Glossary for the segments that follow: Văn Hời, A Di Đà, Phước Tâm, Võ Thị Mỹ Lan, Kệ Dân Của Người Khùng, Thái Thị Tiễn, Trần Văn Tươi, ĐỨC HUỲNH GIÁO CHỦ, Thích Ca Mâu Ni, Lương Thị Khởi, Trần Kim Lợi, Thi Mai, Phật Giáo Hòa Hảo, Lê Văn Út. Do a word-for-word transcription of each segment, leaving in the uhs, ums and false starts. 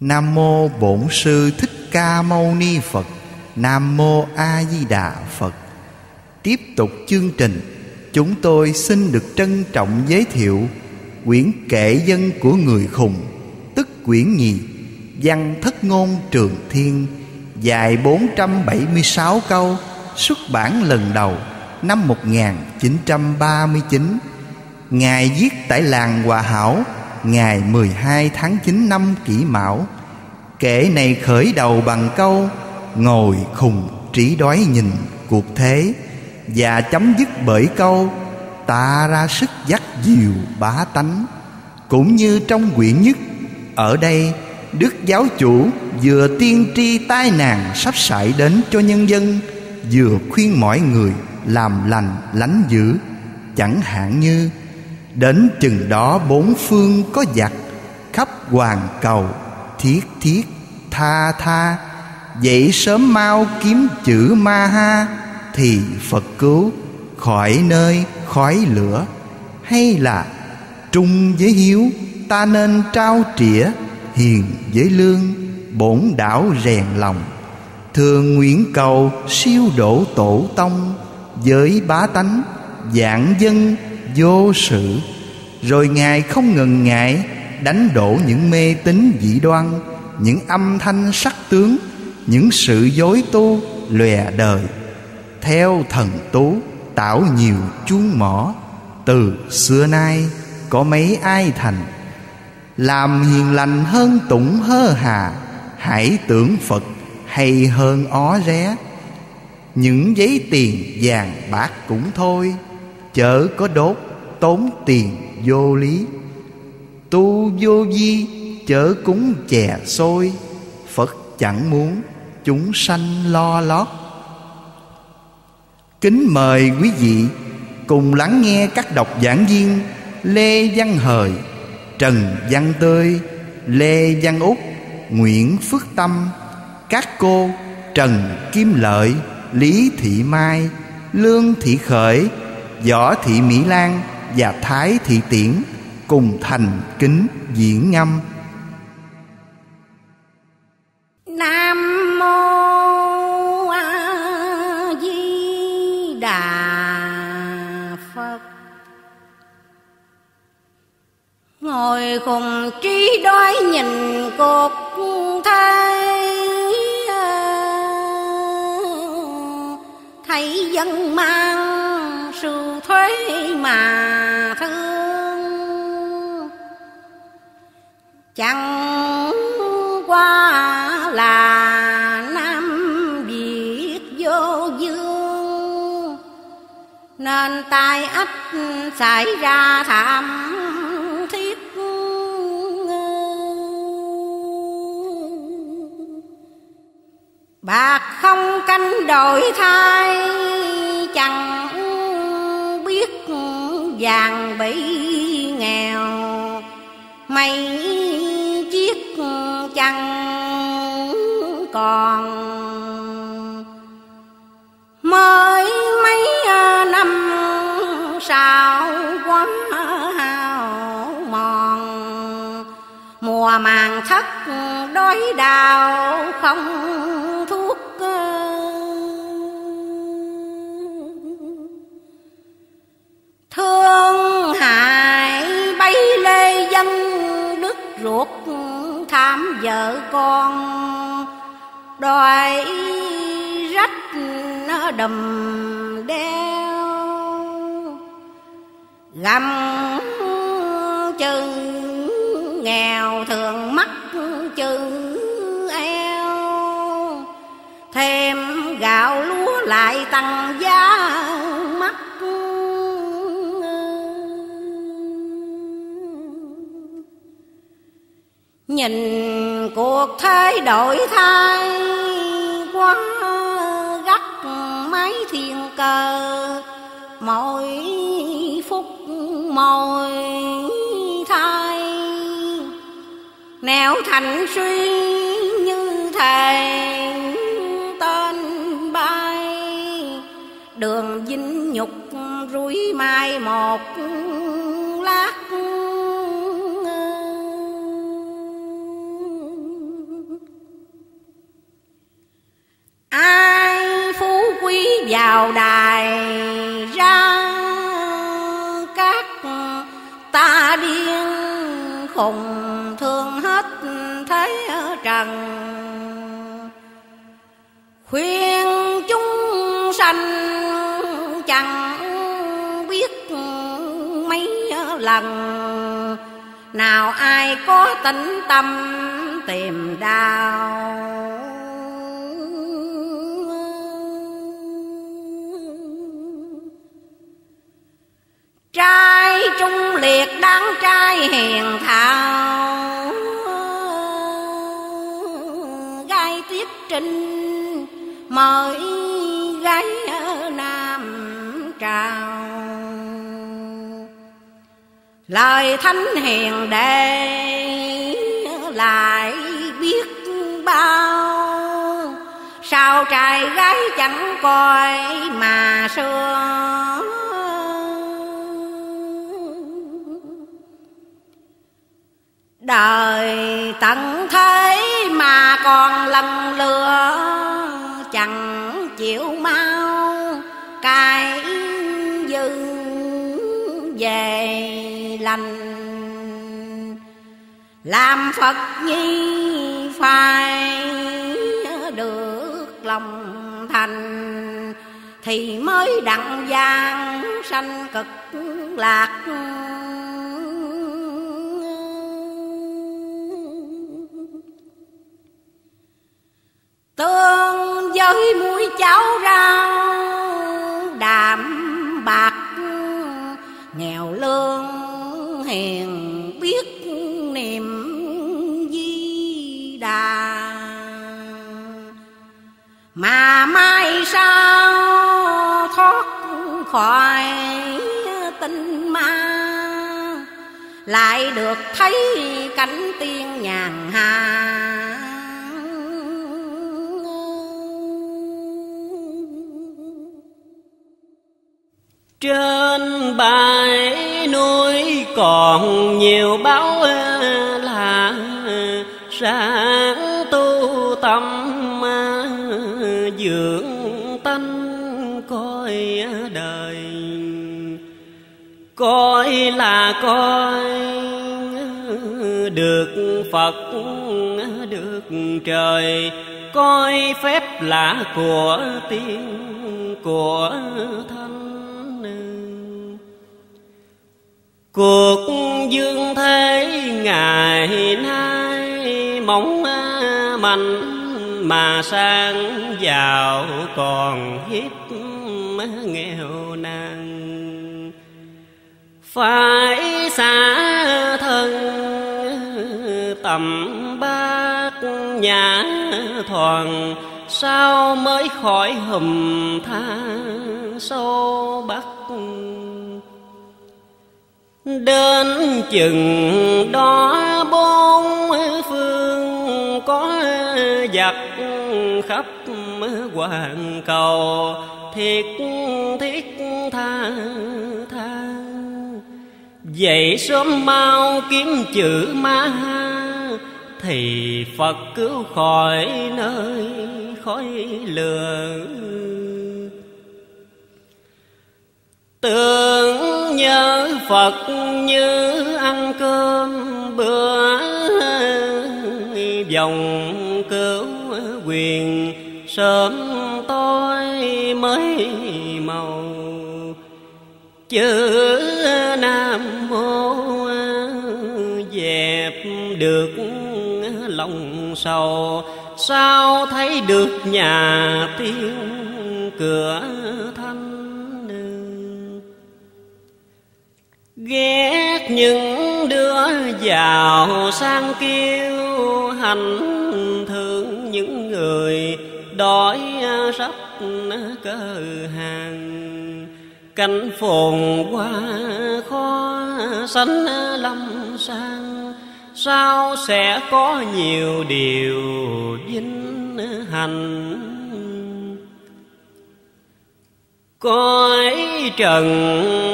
Nam mô Bổn Sư Thích Ca Mâu Ni Phật. Nam mô A Di Đà Phật. Tiếp tục chương trình, chúng tôi xin được trân trọng giới thiệu quyển Kệ Dân Của Người Khùng, tức quyển nhì, Văn Thất Ngôn Trường Thiên, dài bốn trăm bảy mươi sáu câu, xuất bản lần đầu năm một nghìn chín trăm ba mươi chín. Ngài viết tại làng Hòa Hảo ngày mười hai tháng chín năm Kỷ Mão. Kệ này khởi đầu bằng câu "Ngồi khùng trí đói nhìn cuộc thế" và chấm dứt bởi câu "Ta ra sức dắt dìu bá tánh". Cũng như trong quyển nhất, ở đây Đức Giáo Chủ vừa tiên tri tai nạn sắp xảy đến cho nhân dân, vừa khuyên mọi người làm lành lánh dữ. Chẳng hạn như "Đến chừng đó bốn phương có giặc, khắp hoàn cầu thiết thiết tha tha, dậy sớm mau kiếm chữ ma ha, thì Phật cứu khỏi nơi khói lửa". Hay là "Trung với hiếu ta nên trao trĩa, hiền với lương bổn đảo rèn lòng, thường nguyện cầu siêu độ tổ tông, với bá tánh vạn dân vô sự". Rồi Ngài không ngần ngại đánh đổ những mê tín dị đoan, những âm thanh sắc tướng, những sự dối tu lòe đời, theo thần tú tảo nhiều chuông mỏ, từ xưa nay có mấy ai thành. Làm hiền lành hơn tụng hơ hà, hãy tưởng Phật hay hơn ó ré. Những giấy tiền vàng bạc cũng thôi, chớ có đốt tốn tiền vô lý. Tu vô vi chớ cúng chè xôi, Phật chẳng muốn chúng sanh lo lót. Kính mời quý vị cùng lắng nghe các độc giảng viên Lê Văn Hời, Trần Văn Tươi, Lê Văn Út, Nguyễn Phước Tâm, các cô Trần Kim Lợi, Lý Thị Mai, Lương Thị Khởi, Võ Thị Mỹ Lan và Thái Thị Tiễn cùng thành kính diễn ngâm. Nam mô A Di Đà Phật. Ngồi khùng trí đói nhìn cuộc thế, thấy dân mang sự thuế mà thương. Chẳng qua là Nam Việt vô dương, nên tai ách xảy ra thảm thiết. Bạc không canh đổi thay, chẳng biết vàng bị nghèo. Mấy chiếc chẳng còn, mới mấy năm sau quá hao mòn. Mùa màng thất đói đau không thương hại, bấy lê dân đứt ruột tham vợ con, đòi rách nó đầm đeo. Gầm chừng nghèo thường mắc chừng eo, thêm gạo lúa lại tăng giá mắc. Nhìn cuộc thế đổi thay quá gắt mấy thiên cơ, mỗi phút mỗi thay nẻo thành suy như thề tên bay. Đường dinh nhục rủi mai một lát, vào đài ra các ta điên khùng thương hết thế trần, khuyên chúng sanh chẳng biết mấy lần, nào ai có tĩnh tâm tìm đạo. Trai trung liệt đáng trai hiền thảo, gái tiếp trinh mời gái nam trào, lời thánh hiền đệ lại biết bao, sao trai gái chẳng coi mà xưa. Đời tận thế mà còn lần lừa, chẳng chịu mau cài dừng về lành, làm Phật nhi phải được lòng thành, thì mới đặng gian sanh cực lạc. Tương với muối cháo rau đạm bạc, nghèo lương hiền biết niệm Di Đà, mà mai sao thoát khỏi tinh ma, lại được thấy cảnh tiên nhàn hạ. Trên bãi núi còn nhiều báu là sáng tu tâm, dưỡng tánh coi đời, coi là coi được Phật được trời, coi phép là của tiên của thánh. Cuộc dương thế ngày nay mỏng manh mà sang giàu còn hiếp nghèo nàn, phải xả thân tầm bát nhã thoảng, sao mới khỏi hùm tha sâu bắc. Đến chừng đó bốn phương có giặc khắp hoàn cầu, thiết thiết tha tha vậy sớm mau kiếm chữ ma, thì Phật cứu khỏi nơi khói lửa. Tưởng nhớ Phật như ăn cơm bữa, dòng cứu quyền sớm tối mới màu. Chữ Nam Mô dẹp được lòng sầu, sao thấy được nhà tiên cửa thanh. Ghét những đứa giàu sang kiêu hành thương, những người đói sắp cơ hàng, cảnh phồn qua khó sánh lâm sang, sao sẽ có nhiều điều vinh hạnh. Cõi trần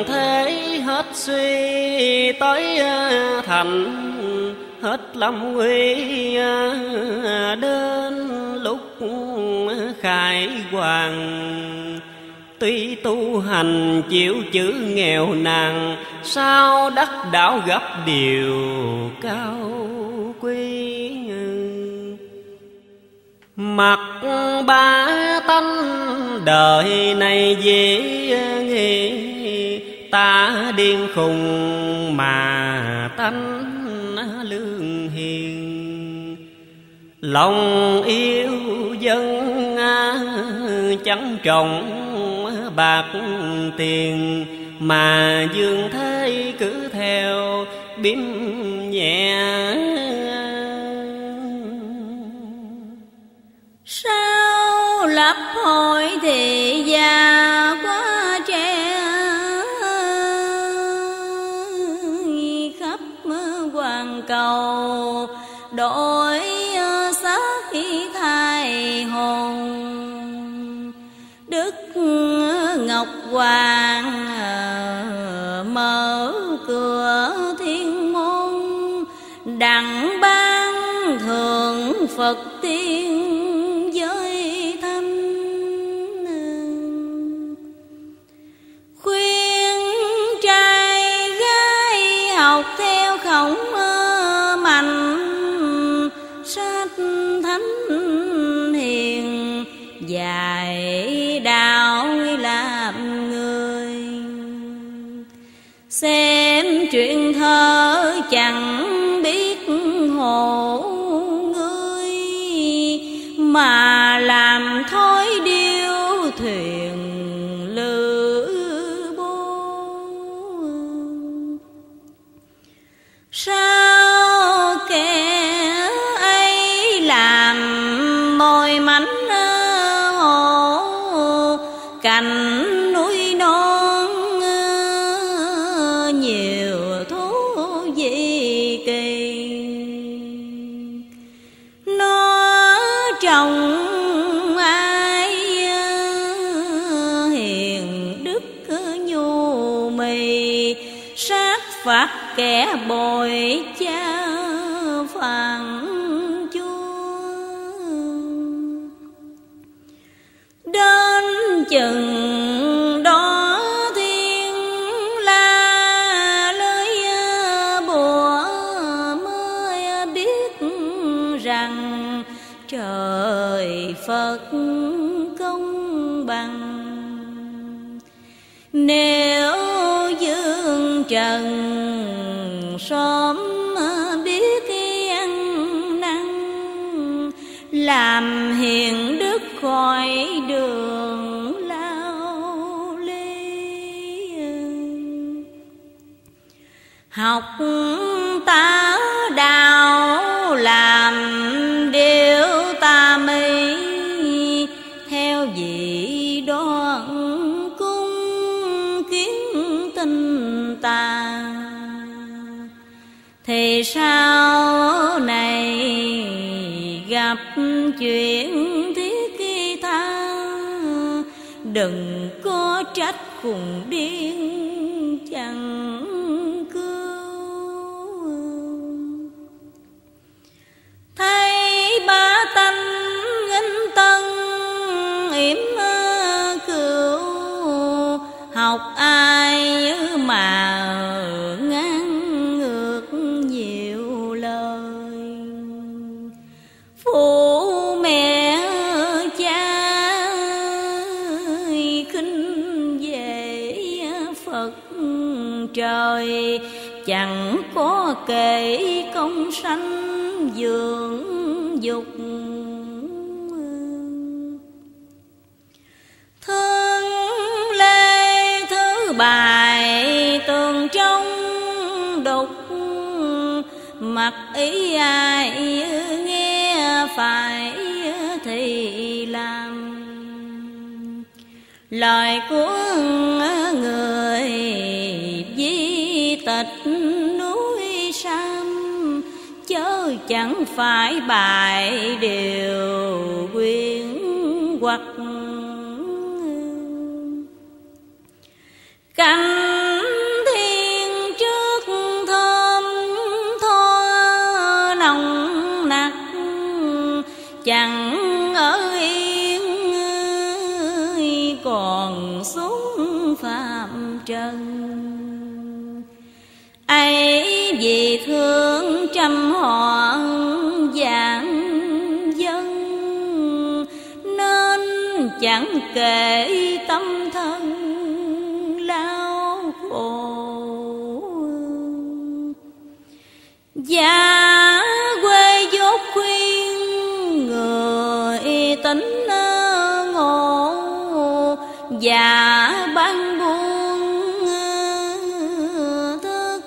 thế hết suy tới thành, hết lâm nguy đến lúc khai hoàng. Tuy tu hành chịu chữ nghèo nàn, sao đắc đạo gặp điều cao quý. Mặc ba tánh đời này dễ nghi, ta điên khùng mà tánh lương hiền. Lòng yêu dân chẳng trọng bạc tiền, mà dương thế cứ theo biếm nhẹ. Sao lập hội thì già quá trẻ, khắp hoàn cầu đổi xác thay hồn. Đức Ngọc Hoàng mở cửa thiên môn, đặng ban thượng Phật tiên không mạnh. Sách thánh hiền dạy đạo làm người, xem chuyện thơ chẳng biết hổ ngươi, mà làm thói điêu thuyền sao kẻ ấy làm mồi mánh hổ, cành núi non nhiều thú dị kỳ. Nó trồng ai hiền đức nhu mì, sát phạt kẻ bội cha phản chúa. Đến chừng đó thiên la lưới bùa, mới biết rằng trời Phật công bằng. Nếu dương trần sớm biết ăn năn, làm hiền đức khỏi đường lao lê. Học tá đạo làm điều ta mê, theo vị đoan cung kiến tinh ta. Thì sau này gặp chuyện thiết khi tha, đừng có trách khùng điên chẳng cứu. Thấy ba tanh nghinh tân yểm cửu, học ai mà phụ mẹ cha khinh về Phật trời. Chẳng có kể công sanh dưỡng dục, thương lê thứ bài tường trong đục. Mặc ý ai nghe phải thì làm, lời của người di tịch núi Sam, chớ chẳng phải bài điều quyến hoặc. Cánh thiên trước thơm tho nồng, chẳng ở yên còn sống. chân. Ấy vì thương trăm họ giảng dân, nên chẳng kể tâm thân lao khổ. Và quê dốt khuyên người tính ngộ, và ban buông thức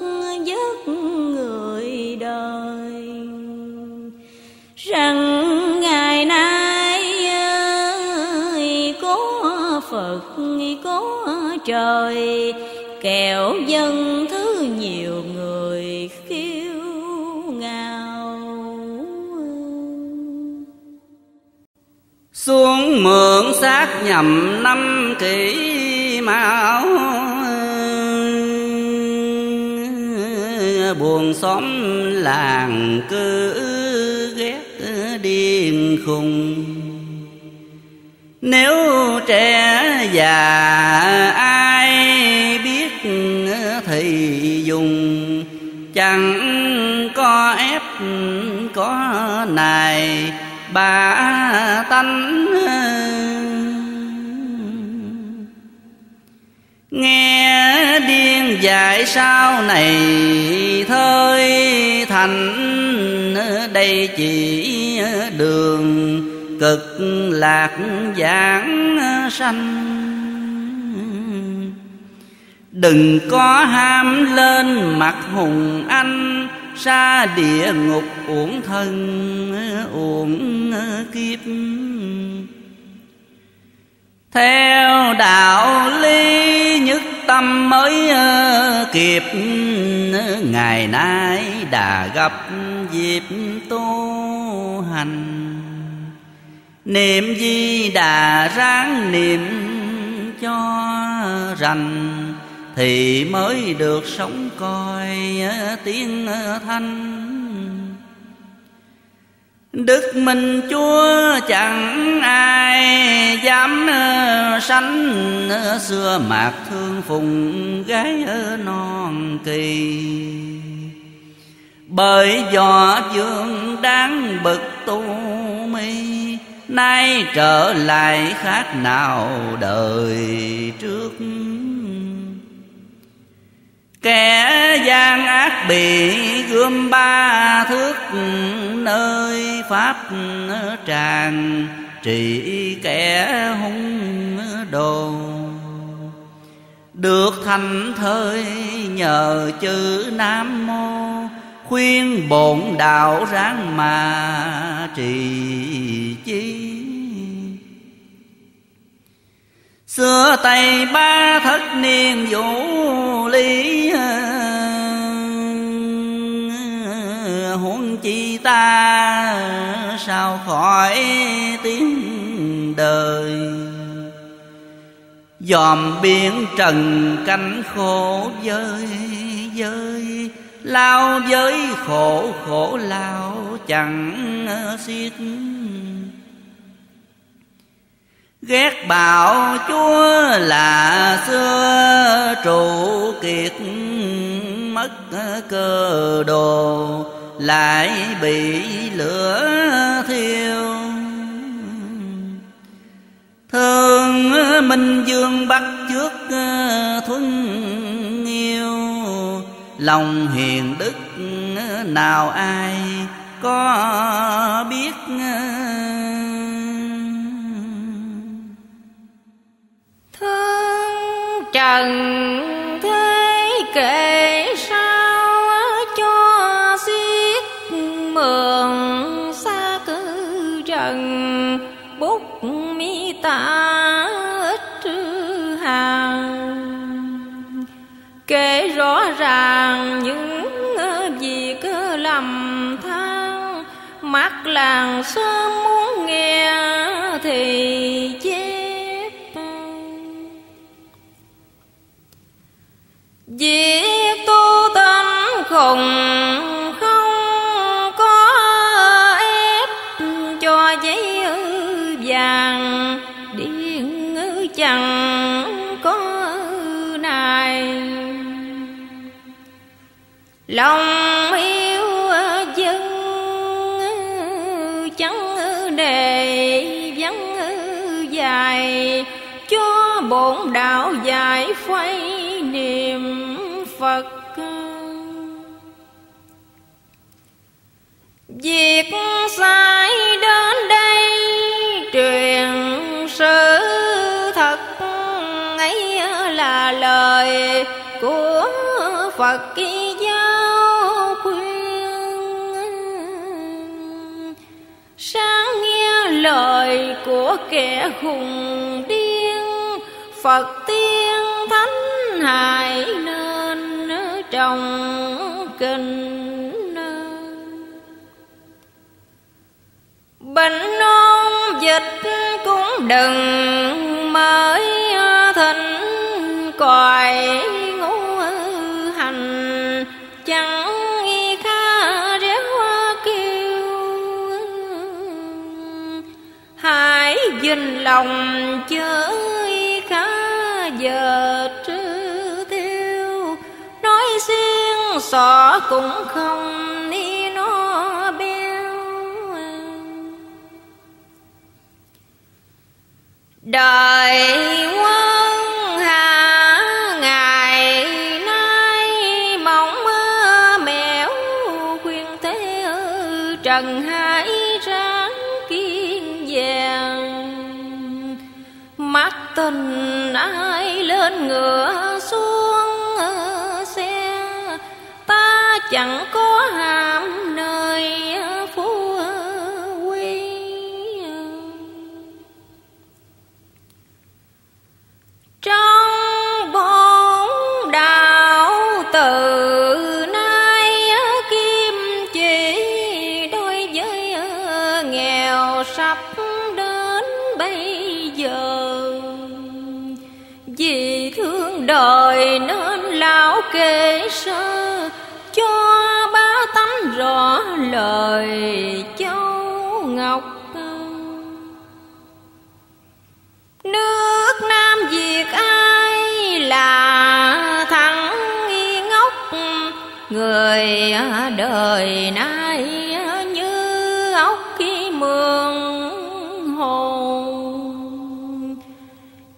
giấc người đời, rằng ngày nay có Phật có trời, kẻo dân thứ nhiều người khiêu ngạo. Xuống mượn xác nhằm năm kỷ mão, buồn xóm làng cứ ghét điên khùng. Nếu trẻ già ai biết thì dùng, chẳng có ép có nài bà tánh. Nghe điên dạy sau này thôi thành, đây chỉ đường cực lạc giảng sanh. Đừng có ham lên mặt hùng anh, xa địa ngục uổng thân uổng kiếp. Theo đạo lý nhất tâm mới kịp, ngày nay đã gặp dịp tu hành. Niệm Di Đà ráng niệm cho rành, thì mới được sống coi tiếng thanh. Đức Minh Chúa chẳng ai dám sánh, xưa mạc thương phùng gái non kỳ. Bởi do dương đáng bực tu mi, nay trở lại khác nào đời trước. Kẻ gian ác bị gươm ba thước, nơi pháp tràng trị kẻ hung đồ. Được thành thơi nhờ chữ Nam Mô, khuyên bổn đạo ráng mà trì chi. Xưa Tây Ba thất niên vũ lý, huống chi ta sao khỏi tiếng đời. Dòm biển trần cánh khổ dơi dơi, lao với khổ khổ lao chẳng xiết. Ghét bảo Chúa là xưa trụ kiệt, mất cơ đồ lại bị lửa thiêu. Thương Minh Dương bắt trước thuần yêu, lòng hiền đức nào ai có biết. Thương trần thế kệ sao cho xiết, mường xa cứ trần bút mi ta ít hàng. Kể rõ ràng những gì cứ lầm than, mắt làng xưa muốn nghe thì chê. Vì tu tâm khùng không có ép, cho giấy vàng điên chẳng có này. chẳng đề vắng dài, cho bổn đạo giải phay niệm Phật. Việc sai đến đây truyền sự thật, ấy là lời của Phật giáo khuyên. Sáng nghe lời của kẻ khùng điên, Phật tiên thánh hại nên trong kinh. Bệnh non dịch cũng đừng mới thịnh, còi ngũ hành chẳng y khá rẽ hoa kêu. Hãy dình lòng chớ y khá giờ trư thiêu, nói xiên xỏ cũng không đời quân hạ. Ngày nay mỏng mẻo khuyên thế trần hải ráng kiên vàng, mắt tình ai lên ngựa xuống xe, ta chẳng có hàm nơi. Trong bốn đạo từ nay kim chỉ, đối với nghèo sắp đến bây giờ. Vì thương đời nên lão kể sơ, cho ba tấm rõ lời Châu Ngọc. Nước Nam Việt ai là thằng ngốc, người đời nay như ốc khi mường hồ.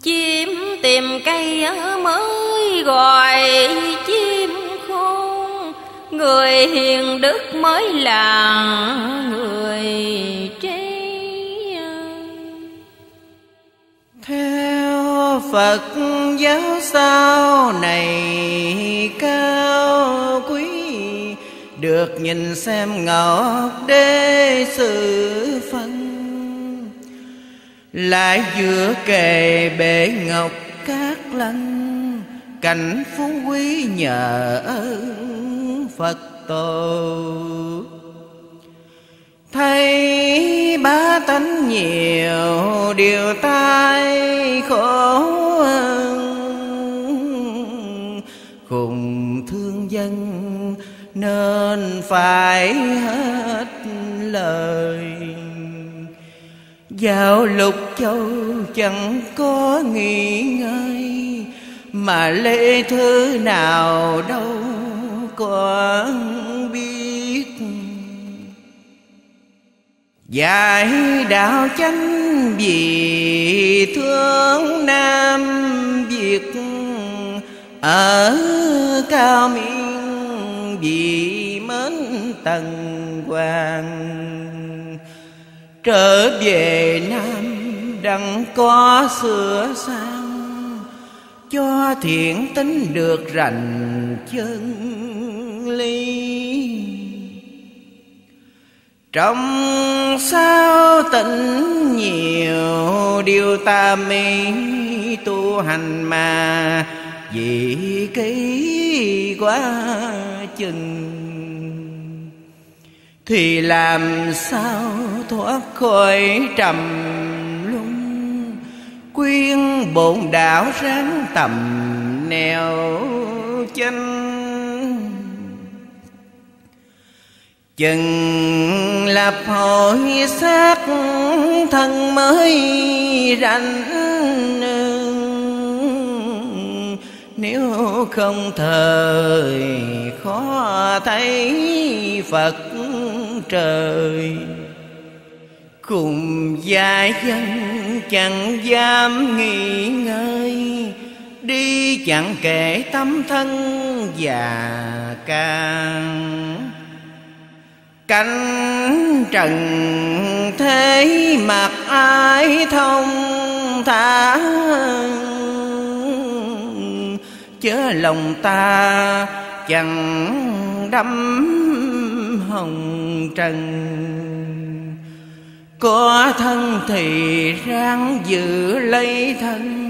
Chim tìm cây mới gọi chim khôn, người hiền đức mới là người trí. Theo Phật giáo sau này cao quý, được nhìn xem ngọc đế sự phân. Lại giữa kề bể ngọc các lăng, cảnh phú quý nhờ ơn Phật tổ. Thấy bá tánh nhiều điều tai khổ, cùng thương dân nên phải hết lời. Dạo lục châu chẳng có nghỉ ngơi, mà lễ thứ nào đâu có biết. Giải đạo chánh vì thương Nam Việt, ở cao miên vì mến Tần Hoàng. Trở về Nam đặng có sửa sang, cho thiện tính được rành chân lý. Trong sao tỉnh nhiều điều ta mê, tu hành mà vì ký quá chừng. Thì làm sao thoát khỏi trầm luân, quyên bổn đạo ráng tầm neo chân. Chừng lập hội xác thân mới rảnh, nếu không thời khó thấy Phật trời. Khùng gia dân chẳng dám nghỉ ngơi, đi chẳng kể tâm thân già càng. Cánh trần thế mặc ai thông thả, chớ lòng ta chẳng đắm hồng trần. Có thân thì ráng giữ lấy thân,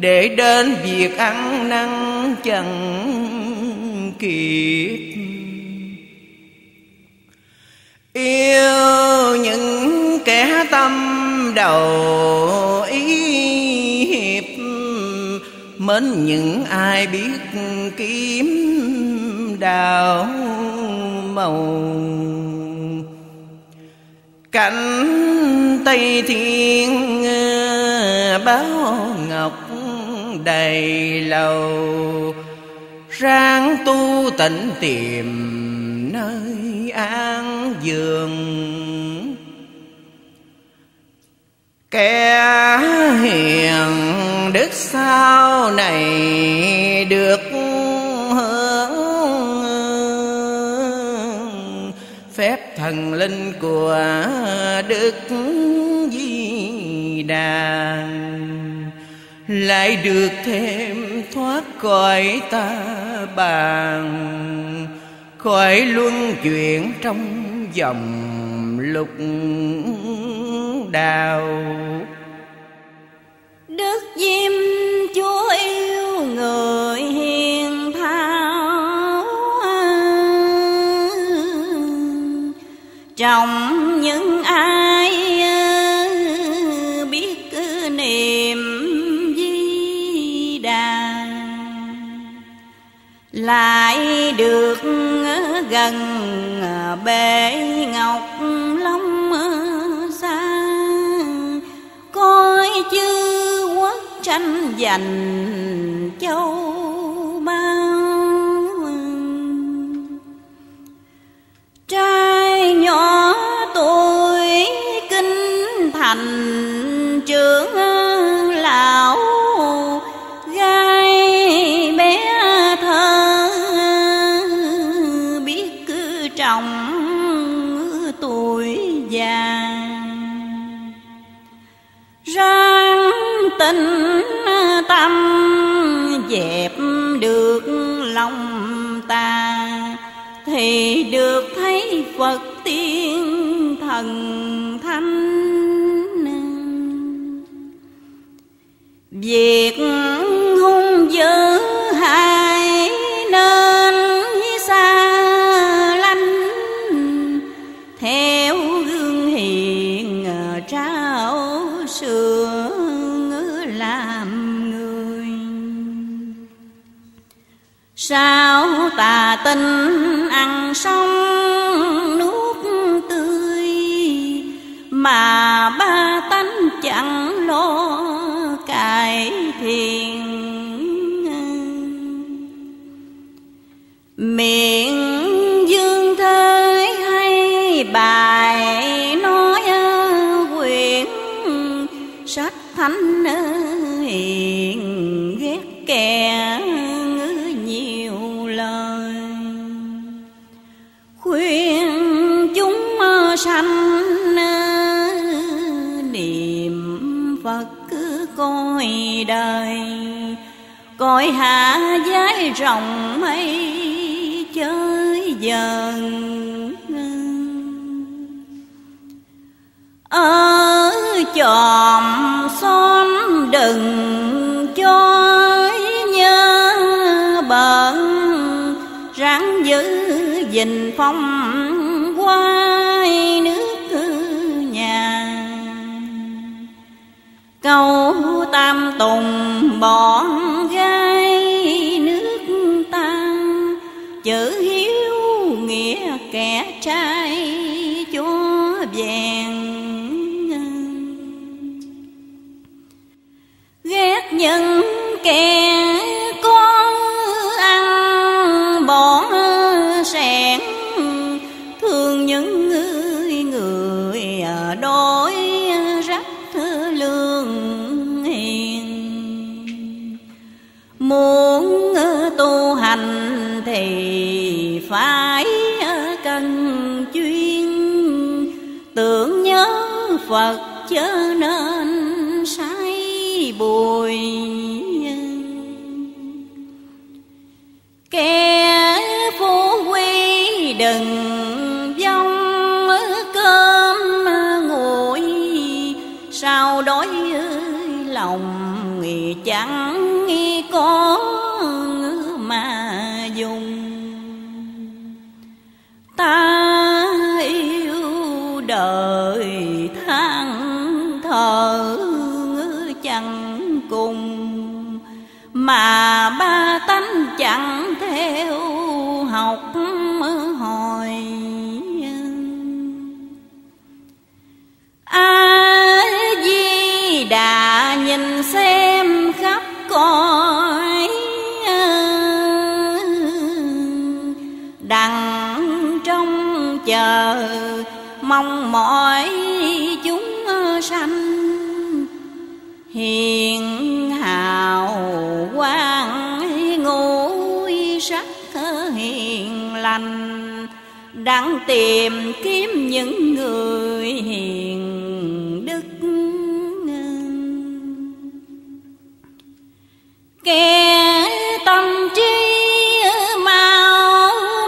để đến việc ăn năn chẳng kịp. Yêu những kẻ tâm đầu ý hiệp, mến những ai biết kiếm đạo màu. Cảnh Tây Thiên báo ngọc đầy lầu, ráng tu tịnh tìm nơi an giường. Kẻ hiền đức sau này được hưởng, phép thần linh của Đức Di Đà, lại được thêm thoát khỏi ta bàn, khỏi luân chuyển trong dòng lục đạo. Đức Diêm Chúa yêu người hiền thảo, trong những ai lại được gần bể ngọc long xa. Coi chư quốc tranh giành châu bao, trai nhỏ tuổi kinh thành trưởng lão, ráng tình tâm dẹp được lòng ta, thì được thấy Phật tiên thần thánh. Việc hung dữ hại nên xa lánh, theo gương hiền trao sửa làm người. Sao tà tinh ăn xong nuốt tươi, mà ba tánh chẳng lo cải thiện. Miệng dương thế hay bài thánh hiền, ghét kẻ nhiều lời. Khuyên chúng sanh niệm Phật cứ coi đời, coi hạ giới rộng mây chơi dần. Ở chòm xóm đừng cho nhớ bận, ráng giữ gìn phong quay nước nhà. Câu tam tùng bọn gái nước ta, chữ hiếu nghĩa kẻ trai chúa vàng. Ghét những kẻ có ăn bỏ sẻn, thương những người ở đó. Phật chớ nên say bùi. Kẻ phú quý đừng vong cơm nguội, sao đói lòng người chẳng có mà dùng. Ta yêu đời than thở chẳng cùng, mà ba tánh chẳng theo học hồi. A-di-đà nhìn xem khắp cõi, đằng trong chờ mong mỏi chúng sanh. Hiền hào quang ngũ sắc hiền lành, đang tìm kiếm những người hiền đức. Kẻ tâm trí mau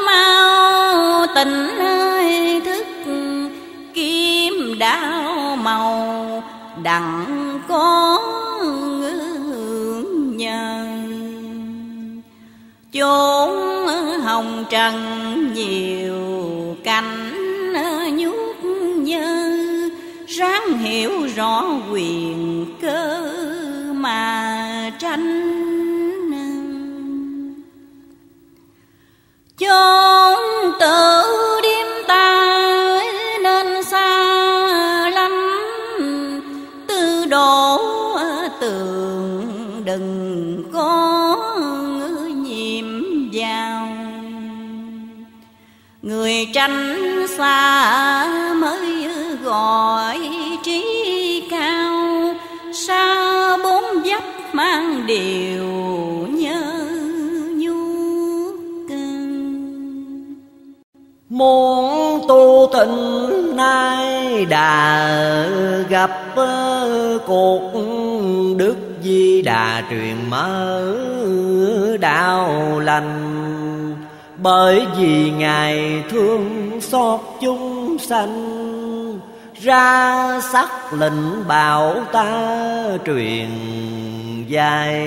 mau tỉnh thức, kiếm đạo màu đặng có hưởng nhờ. Chốn hồng trần nhiều cảnh nhút nhơ, ráng hiểu rõ quyền cơ mà tranh. Chốn tự điếm ta nên xa lắm, tư đổ tường đừng có nhiễm vào. Người tranh xa mới gọi trí cao, xa bốn vách mang điều nhớ. Muốn tu tịnh nay đã gặp cuộc, Đức Di Đà truyền mở đạo lành. Bởi vì Ngài thương xót chúng sanh, ra sắc lệnh bảo ta truyền dạy.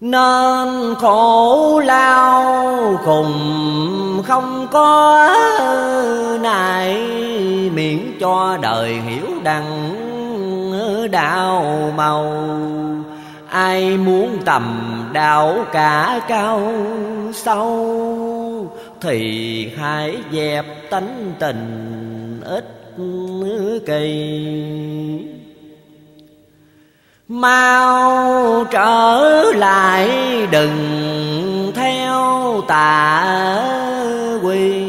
Nên khổ lao khùng không có nại, miễn cho đời hiểu đặng đạo màu. Ai muốn tầm đạo cả cao sâu, thì hãy dẹp tánh tình ích kỳ. Mau trở lại đừng theo tà quỷ,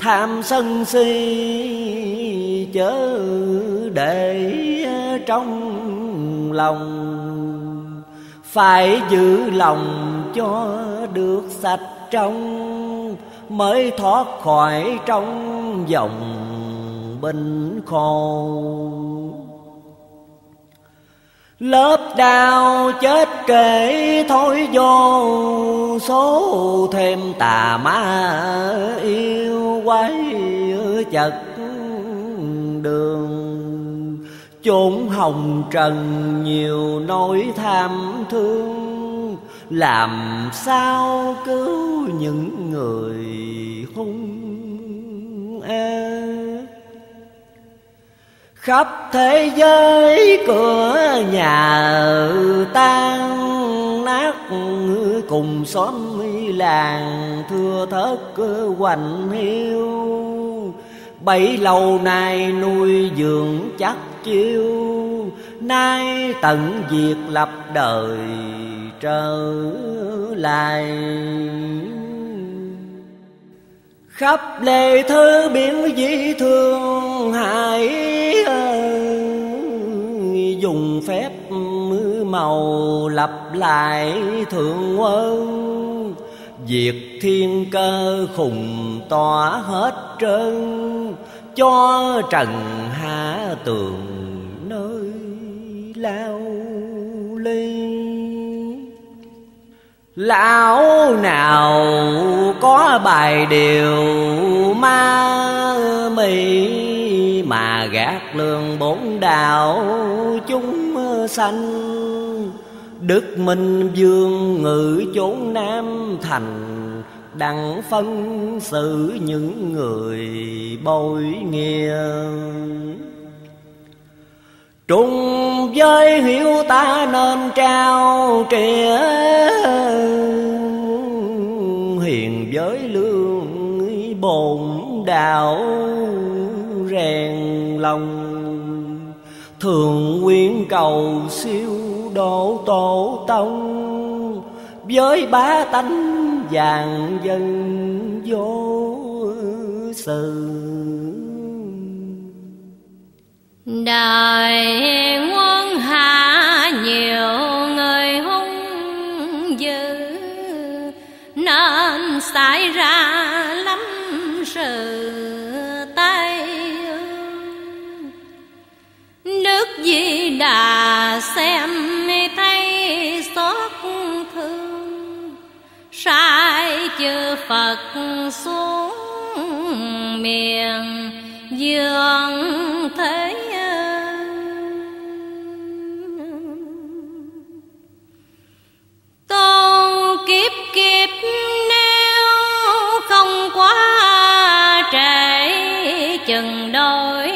tham sân si chớ để trong lòng. Phải giữ lòng cho được sạch trong, mới thoát khỏi trong vòng bệnh khổ. Lớp đau chết kể thôi vô số, thêm tà ma yêu quái chật đường. Chốn hồng trần nhiều nỗi tham thương, làm sao cứu những người hung ác. Khắp thế giới cửa nhà tan nát, cùng xóm làng thưa thớt hoành hiu. Bấy lâu nay nuôi dưỡng chắc chiêu, nay tận diệt lập đời trở lại. Khắp lề thứ biển dĩ thương hải, dùng phép màu lập lại thượng ơn. Việc thiên cơ khùng tỏa hết trơn, cho trần hạ tường nơi lao ly. Lão nào có bài điều ma mị, mà gạt lương bốn đạo chúng sanh. Đức Minh Vương ngự chốn Nam Thành, đặng phân xử những người bội nghĩa. Trùng với hiểu ta nên trao trịa, hiền với lương bồn đạo rèn lòng. Thường nguyện cầu siêu độ tổ tông, với bá tánh vàng dân vô sự. Đời muôn hạ nhiều người hung dữ, nên xảy ra lắm sự tai ương. Nước Di Đà xem thấy xót thương, sai chư Phật xuống miền dương thế. Tôn kiếp kiếp nếu không quá trễ, chừng đôi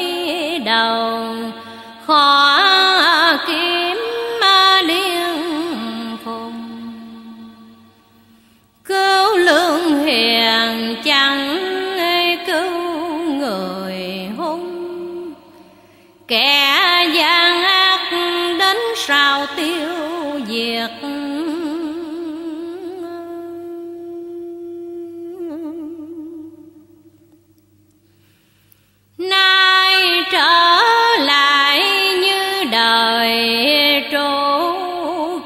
đầu khó kiếm điên phùng. Cứu lương hiền chẳng cứu người hung, kẻ gian ác đến sao tiêu diệt. Nay trở lại như đời trú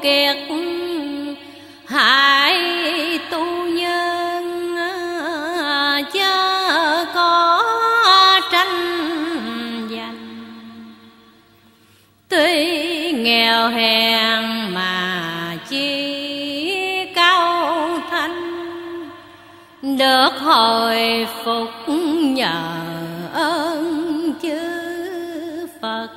kiệt, hãy tu nhân chớ có tranh giành. Tuy nghèo hèn mà chi cao thanh, được hồi phục nhờ ơn chư Phật.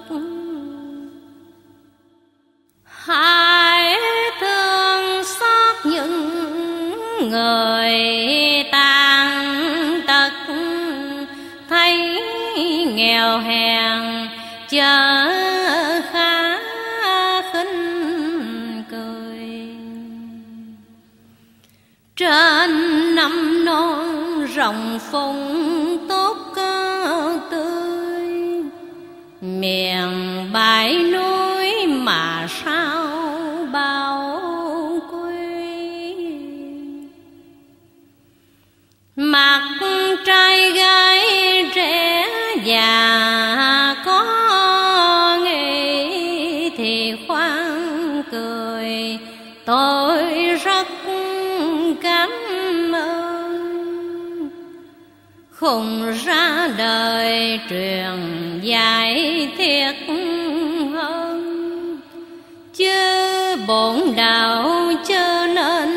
Hãy thương xót những người tàn tật, thấy nghèo hèn chớ khá khinh cười. Trên năm non rồng phùng tốt tươi, miền bãi núi mà sao bao quy. Mặt trai gái trẻ già có nghĩ, thì khoan cười tôi rất cảm. Khùng ra đời truyền dạy thiệt hơn, chứ bổn đạo chớ nên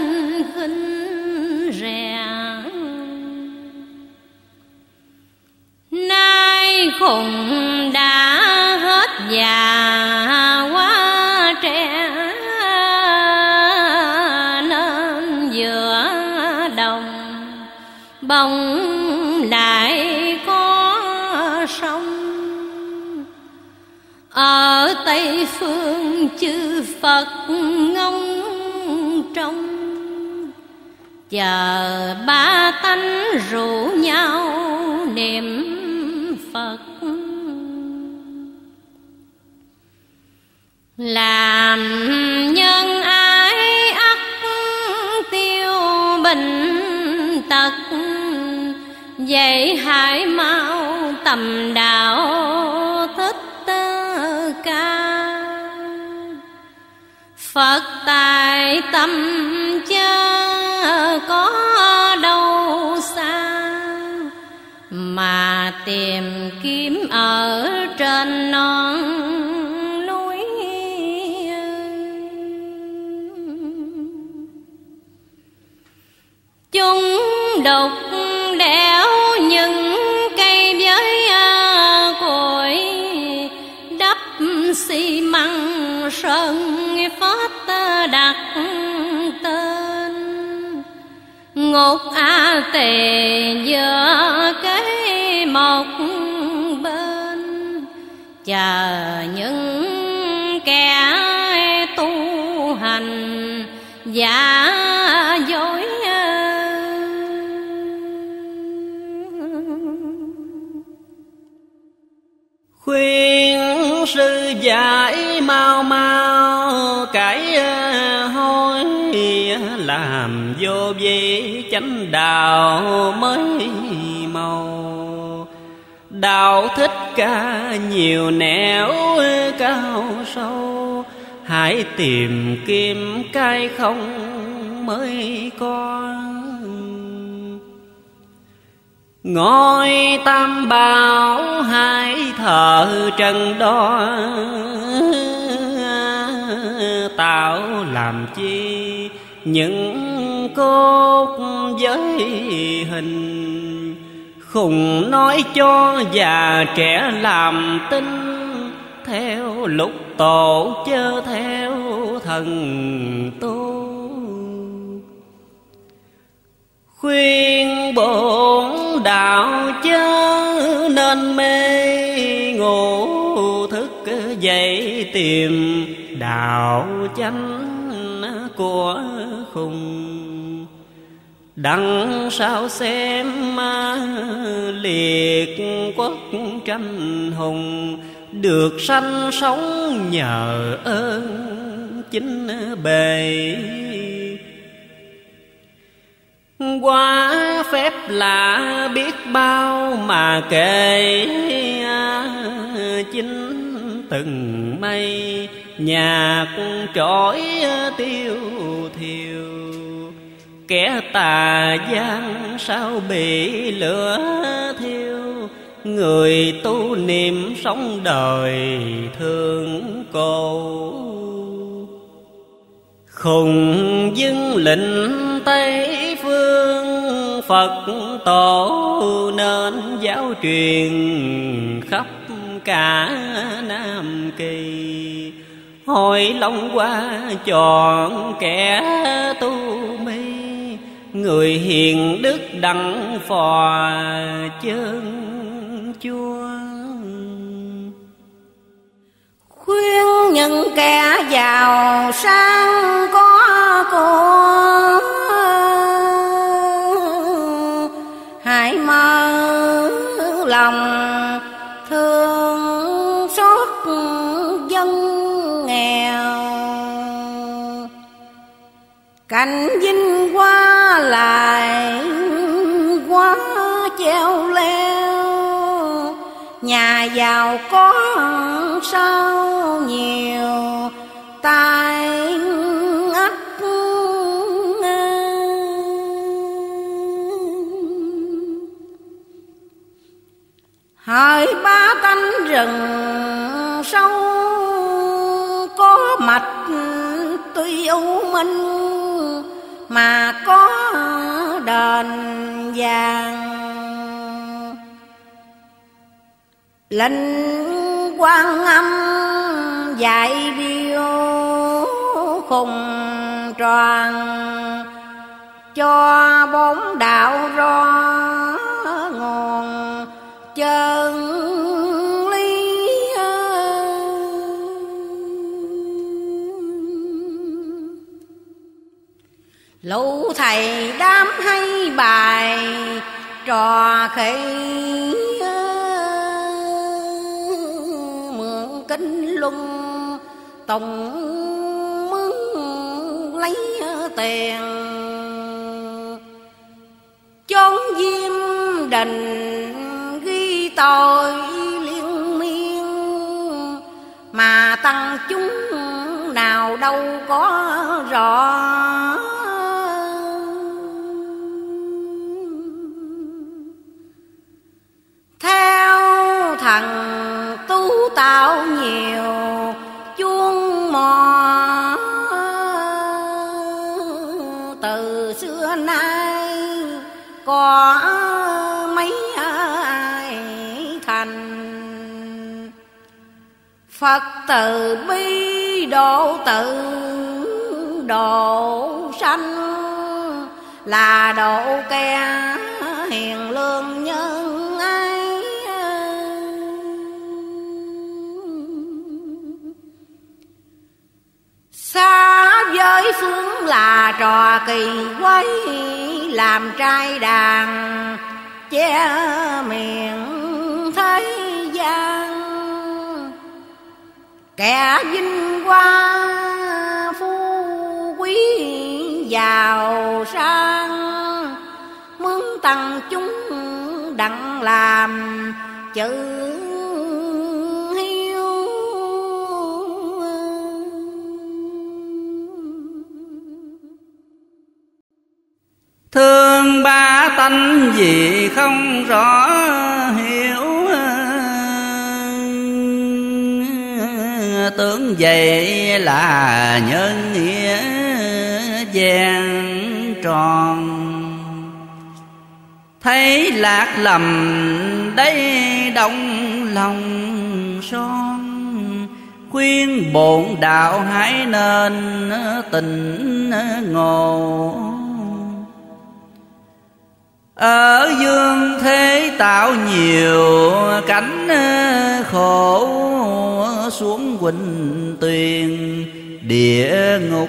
khinh rẻ. Nay khùng đã hết già quá trẻ, nên giữa đồng bông lại có sông. Ở Tây Phương chư Phật ngóng trông, chờ ba tánh rủ nhau niệm Phật. Làm nhân ái ắt tiêu bình tật, vậy hãy mau tầm đạo Thích Ca. Phật tài tâm chớ có đâu xa, mà tìm kiếm ở trên non núi. Chúng đục đẽo những cây với cội, đắp xi măng sơn phết đặt tên. Ngột a tề giữa cái một bên, chờ những kẻ tu hành giả dối. Khuyên sư dạy mau mau cải hối, làm vô vi chánh đạo mới màu. Đạo Thích Ca nhiều nẻo cao sâu, hãy tìm kiếm cái không mới có. Ngôi tam bảo hãy thờ trần đó, tạo làm chi những cốt giới hình. Khùng nói cho già trẻ làm tin, theo lục tổ chớ theo thần tu. Khuyên bổn đạo chớ nên mê, ngủ thức dậy tìm đạo chánh của khùng. Đằng sau xem liệt quốc tranh hùng, được sanh sống nhờ ơn chính bề. Quá phép lạ biết bao mà kể, chính từng mây nhạc trỗi tiêu thiêu. Kẻ tà gian sao bị lửa thiêu, người tu niệm sống đời thương cầu. Khùng dưng lĩnh Tây phương, Phật tổ nên giáo truyền khắp cả Nam Kỳ. Hội Long qua chọn kẻ tu mi, người hiền đức đặng phò chân chúa. Khuyên những kẻ giàu sang có của, hãy mơ lòng thương xót dân nghèo. Cảnh vinh qua lại quá treo leo, nhà giàu có sao nhiều tai ách. Hỡi ba tánh rừng sâu có mạch, tuy u minh mà có đền vàng. Linh Quan Âm dạy điều khùng tròn, cho bốn đạo rõ nguồn chân lý. Lũ thầy đám hay bài trò khỉ, mượn kinh luân tùng mướn lấy tiền. Chốn diêm đình tôi liên miên, mà tăng chúng nào đâu có rõ. thần tu tạo nhiều chuông mò. Từ xưa nay có mấy ai thành, Phật từ bi độ tự độ sanh, là độ kẻ hiền lương nhân ấy. Xa giới xuống là trò kỳ quái, làm trai đàn che miệng thế gian. Kẻ vinh hoa phú quý giàu sang, mướn tăng chúng đặng làm chữ hiếu. Thương ba tánh gì không rõ hiểu, tưởng vậy là nhân nghĩa vẹn tròn. Thấy lạc lầm đây động lòng son, khuyên bổn đạo hãy nên tỉnh ngộ. Ở dương thế tạo nhiều cánh khổ, xuống quỳnh tuyền địa ngục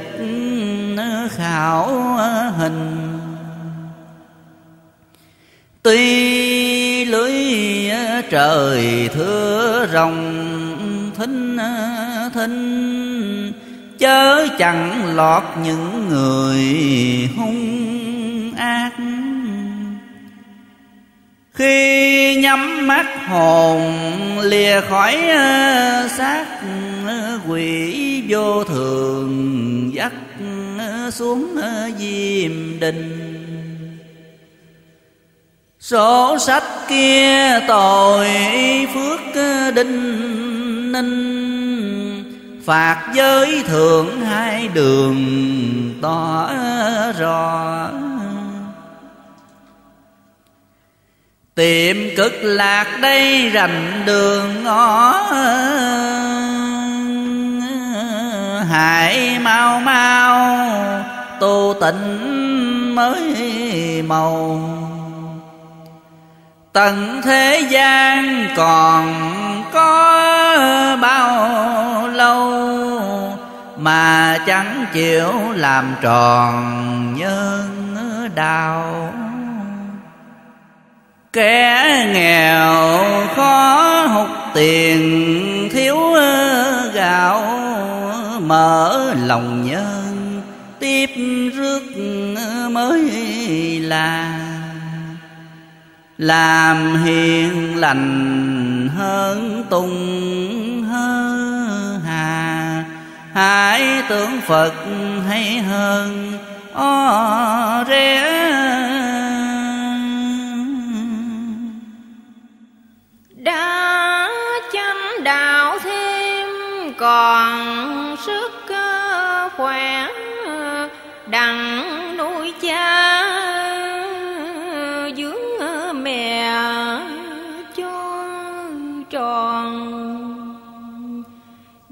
khảo hình. Tuy lưới trời thưa rồng thinh thinh, chớ chẳng lọt những người hung ác. Khi nhắm mắt hồn lìa khỏi xác, quỷ vô thường dắt xuống Diêm Đình. Sổ sách kia tội phước đinh ninh, phạt giới thượng hai đường tỏ rõ. Tiệm cực lạc đây rành đường ngõ, hãy mau mau tu tịnh mới màu. Tận thế gian còn có bao lâu, mà chẳng chịu làm tròn nhân đạo. Kẻ nghèo khó hụt tiền thiếu gạo, mở lòng nhân tiếp rước mới là. Làm hiền lành hơn tung hơ hà, hãy tưởng Phật hay hơn o ré. Đã chăm đạo thêm còn sức khỏe, đặng nuôi cha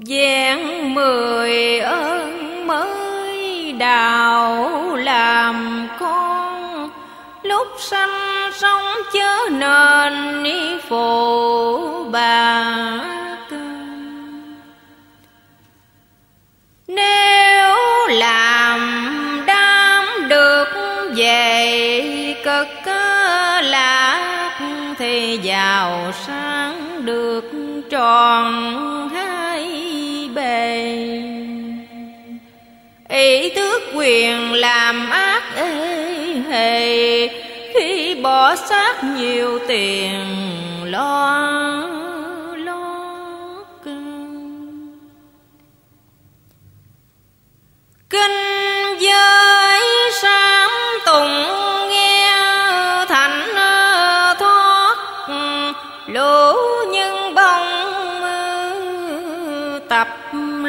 vẹn mười ơn mới đào làm con. Lúc sanh sống chớ nên ni phụ bà, nếu làm đám được về cực lạc, thì giàu sang được tròn bề. Ý tước quyền làm ác ê hề, khi bỏ xác nhiều tiền lo lo cơn. Kinh giới sám tùng nghe thánh thoát lũ, nhưng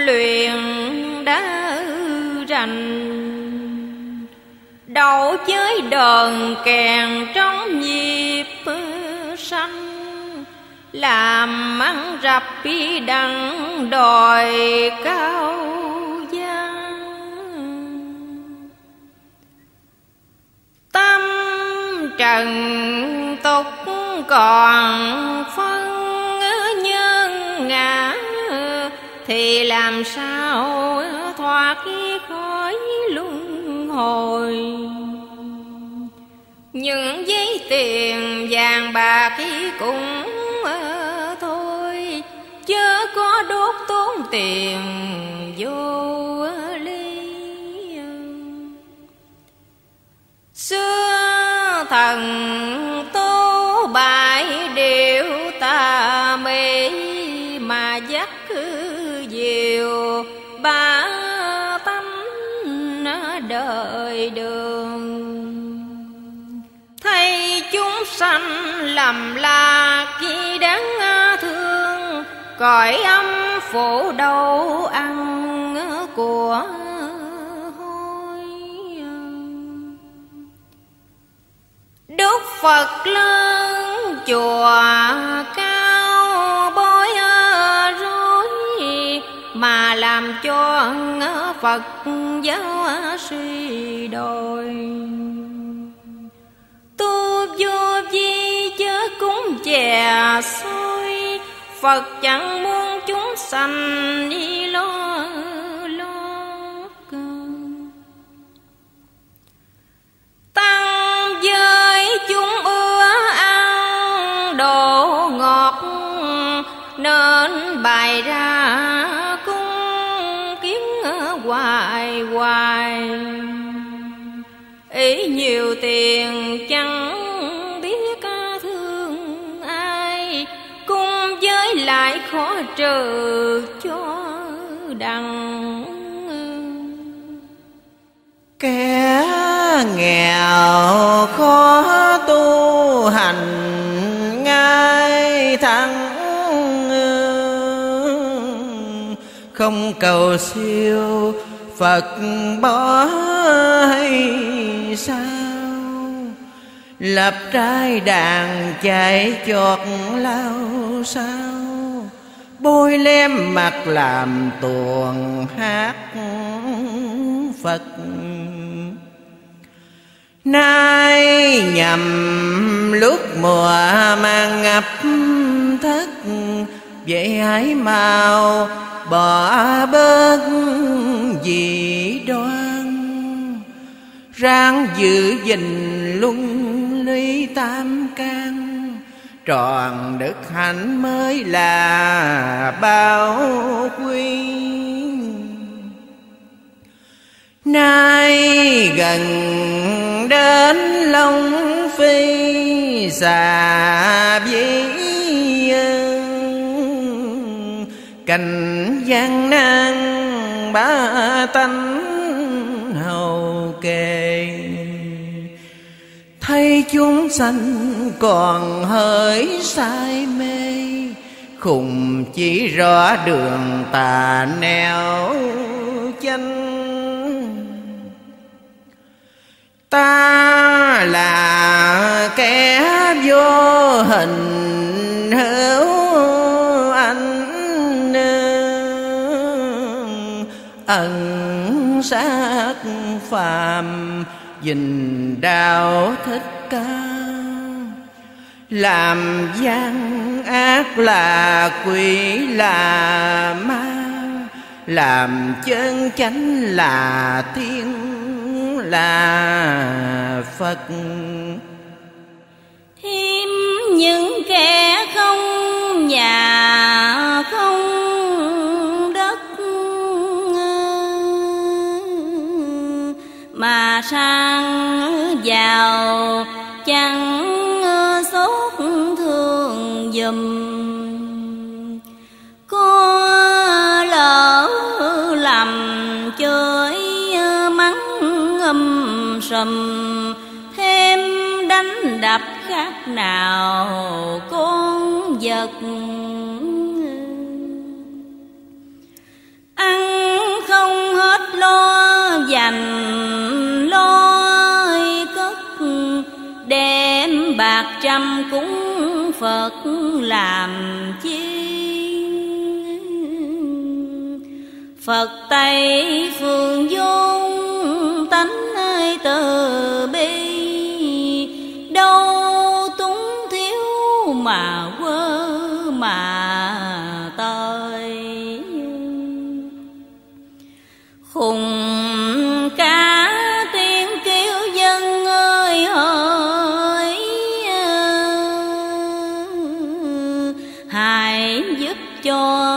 luyện đã rành, đầu với đờn kèn trong nhịp sanh, làm ăn rập bi đặng đòi cao giá. Tâm trần tục còn phân nhân ngã, thì làm sao thoát khỏi luân hồi. Những giấy tiền vàng bạc cũng thôi, chớ có đốt tốn tiền vô lý. Xưa thần tu bại điều tà mê, mà dắt cứ diệu ba tánh đời đường. Thấy chúng sanh lầm lạc khi đáng thương, cõi âm phủ đầu ăn của hôi. Đức Phật lớn chùa cao bối rối, mà làm cho Phật giáo suy đồi. Tu vô vi chớ cúng chè xôi, Phật chẳng muốn chúng sanh đi lo lót. Tăng giới chúng ưa ăn đồ ngọt, nên bày ra cung kiến hoài hoài. Ý nhiều tiền chẳng biết thương ai, cung với lại khó trừ cho đặng. Kẻ nghèo khó tu hành ngay thẳng, không cầu siêu Phật bỏ hay sao? Lập trai đàn chạy chọt lao sao, bôi lem mặt làm tuồng hát Phật. Nay nhầm lúc mùa mang ngập thất, vậy hãy mau bỏ bớt dị đoan, ráng giữ gìn luân lý tam can, tròn đức hạnh mới là bao quy. Nay gần đến Long Phi xà vĩ, cảnh gian nan ba tánh hầu kề, thấy chúng sanh còn hỡi say mê, khùng chỉ rõ đường tà nẻo chánh. Ta là kẻ vô hình hữu, ẩn sát phàm dình đạo Thích Ca, làm gian ác là quỷ là ma, làm chân chánh là thiên là Phật. Thêm những kẻ không nhà không mà sang giàu chẳng sốt thương dùm, có lỡ lầm chơi mắng âm sầm, thêm đánh đập khác nào con vật. Ăn Phật làm chi? Phật Tây phương dung tánh ơi từ bi, đâu túng thiếu mà quơ mà tới. Khùng cá tiếng kêu dân ơi hỡi, hãy giúp cho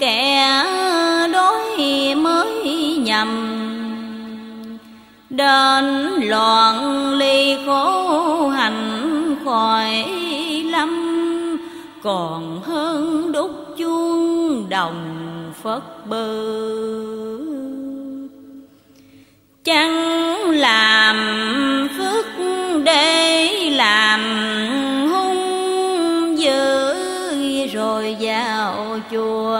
kẻ đến loạn ly khổ hành khỏi lắm, còn hơn đúc chuông đồng phất bơ. Chẳng làm phước để làm hung dữ, rồi vào chùa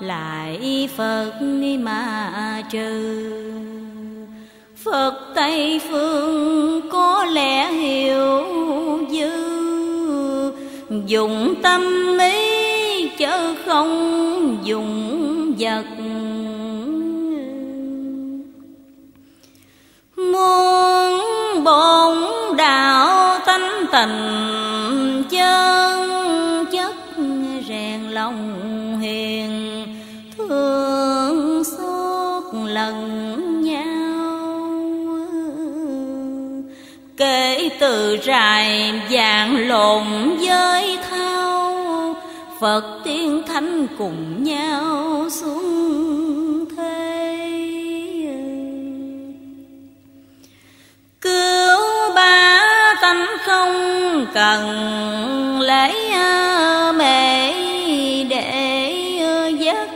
lại Phật mà trừ. Phật Tây phương có lẽ hiểu dư, dùng tâm ý chớ không dùng vật. Muốn bổn đạo tánh tình chân chất, rèn lòng hiền thương xót lần. Kể từ rài vàng lộn với thao, Phật tiên thánh cùng nhau xuống thế. Cứu ba tánh không cần lấy mẹ, để dắt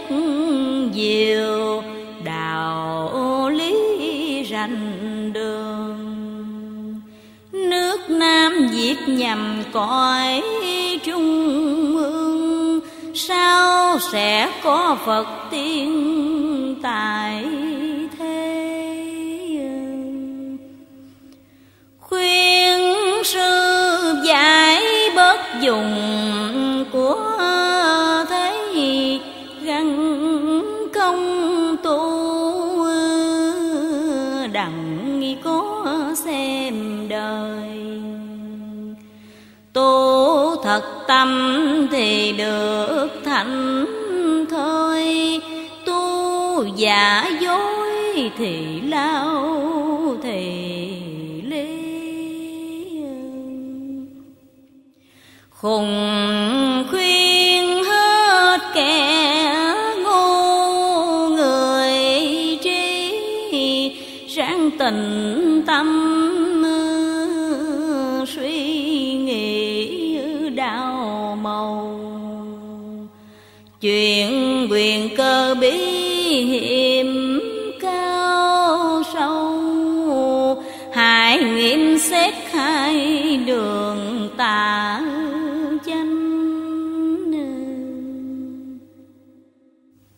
diệu đạo lý rành đường. Nước Nam Việt nhằm cõi trung ương, sao sẽ có Phật tiên tại thế? Khuyên sư giải bớt dùng của thế, gắn công tu đặng có xem đời. Tu thật tâm thì được thành thôi, tu giả dối thì lao thì lý. Khùng khuyên hết kẻ ngu, người trí ráng tình tâm chuyện quyền cơ bí hiểm cao sâu. Hãy nghiệm xét hai đường tà chánh,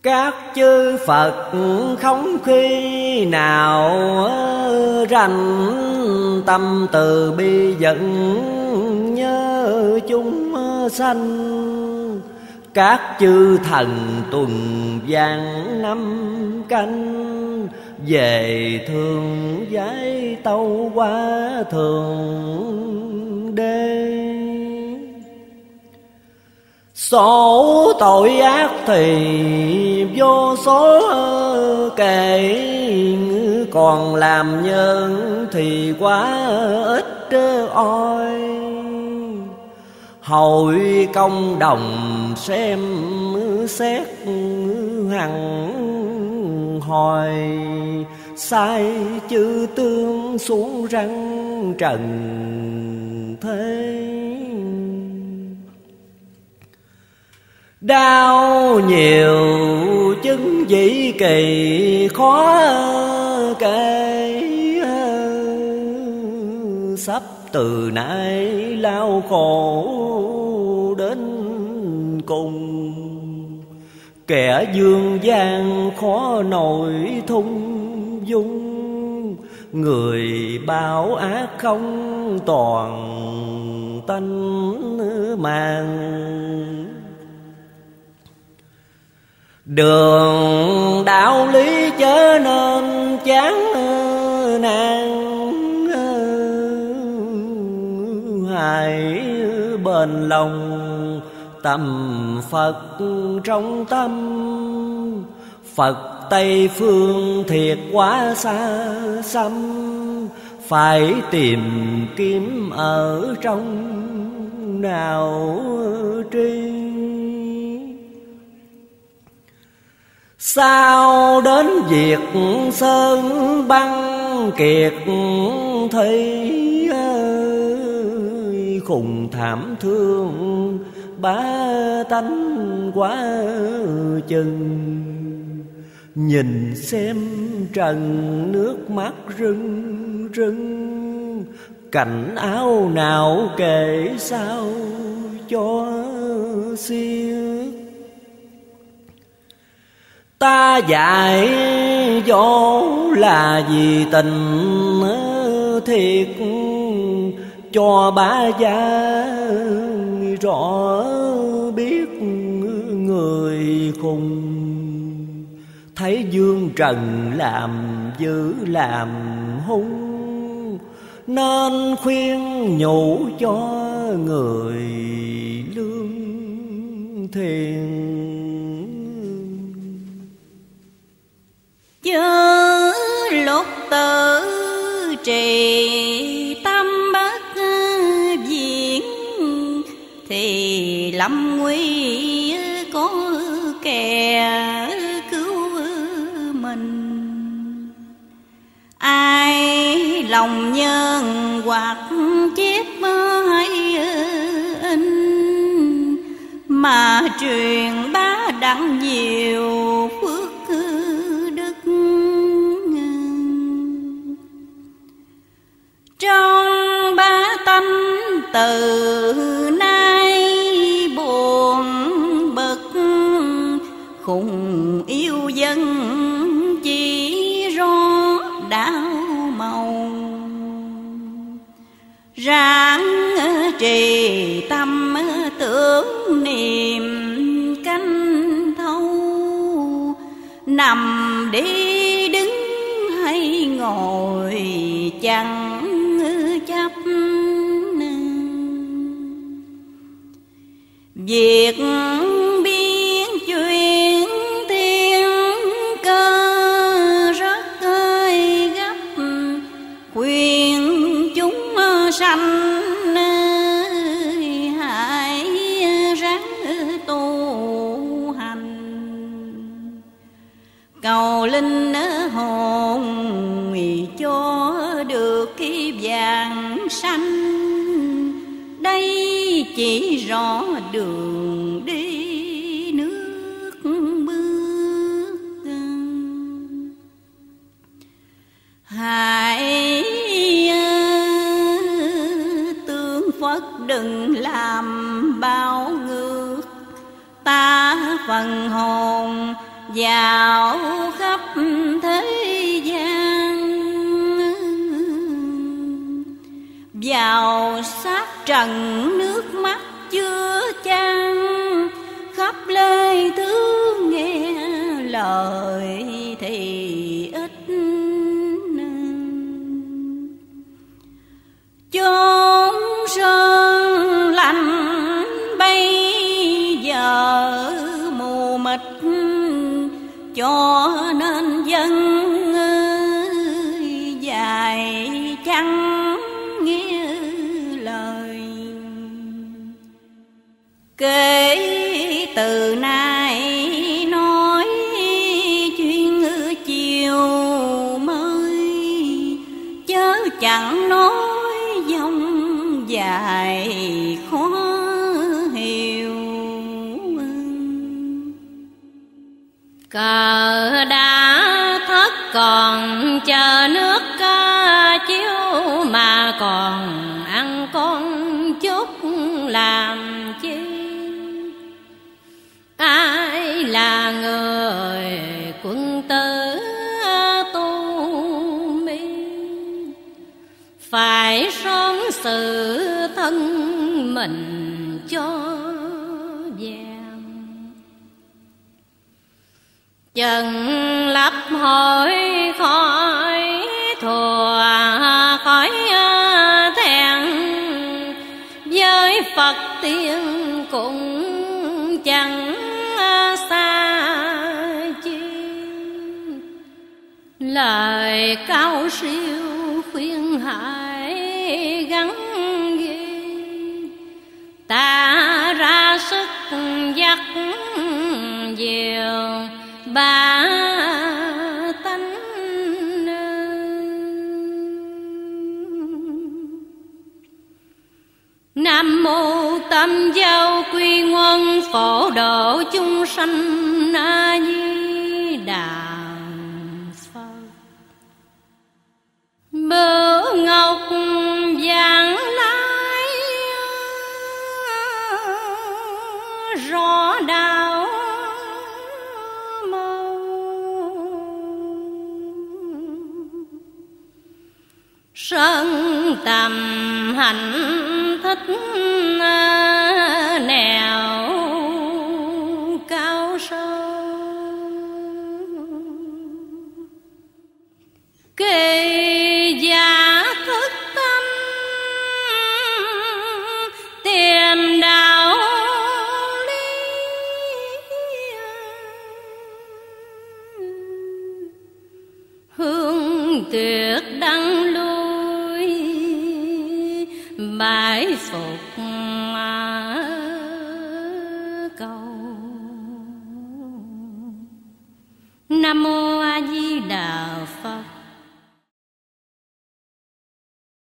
các chư Phật không khi nào rành, tâm từ bi vẫn nhớ chúng sanh. Các chư thần tuần vàng năm canh, về thường giải tâu quá thường đê. Số tội ác thì vô số kể, còn làm nhân thì quá ít oi. Hội công đồng xem xét hằng hồi, sai chữ tương xuống răng trần thế. Đau nhiều chứng dĩ kỳ khó kể, sắp từ nãy lao khổ đến cùng. Kẻ dương gian khó nổi thung dung, người báo ác không toàn tánh màng. Đường đạo lý chớ nên chán nản, hãy bền lòng tâm Phật trong tâm. Phật Tây phương thiệt quá xa xăm, phải tìm kiếm ở trong nào tri. Sao đến việc sơn băng kiệt thấy khùng thảm thương bá tánh quá chừng. Nhìn xem trần nước mắt rưng rưng, cảnh áo nào kể sao cho xiết. Ta dạy dỗ là vì tình thiệt, cho bá gia rõ biết người khùng. Thấy dương trần làm dữ làm hung, nên khuyên nhủ cho người lương thiền. Chớ lục tử trì tâm bất diễn, thì lâm nguy có kẻ ai. Lòng nhân hoặc chép hay in, mà truyền bá đặng nhiều phước đức. Trong ba tâm từ nay buồn bực, khùng yêu dân ráng trì tâm tưởng niệm canh thâu. Nằm đi đứng hay ngồi chẳng chấp, việc biến chuyển thiên cơ rất gấp. Khuyên sanh hãy ráng tu hành, cầu linh hồn cho được cái vàng sanh. Đây chỉ rõ đường đi nước bước, hãy đừng làm bao ngược. Ta phần hồn dạo khắp thế gian, vào sát trần nước mắt chưa chan. Khắp lê thứ nghe lời thì ít, chốn sơn lạnh bây giờ mù mịt. Cho nên dân dài chẳng nghe lời. Kể từ nay nói chuyện chiều mới, chớ chẳng nói dài khó hiểu. Cờ đã thất còn chờ nước ca chiếu, mà còn ăn con chút làm chi. Ai là người quân tử tu mi, phải sống sự thân mình cho vàng. Trần lập hội khỏi thùa khỏi thẹn, với Phật tiên cũng chẳng xa chi. Lời cao siêu khuyên hãy gắn ghi, ta ra sức dắt dìu ba tánh. Nam mô Tam Giáo Quy Nguyên phổ độ chúng sanh, A Di Đà Phật. Bửu ngọc vàng lái rõ đạo màu, sơn tầm hạnh nẻo cao sâu. Kỳ giả thức tâm tìm đạo lý, hương tuyệt đăng lui bái phục. Nam mô A Di Đà Phật.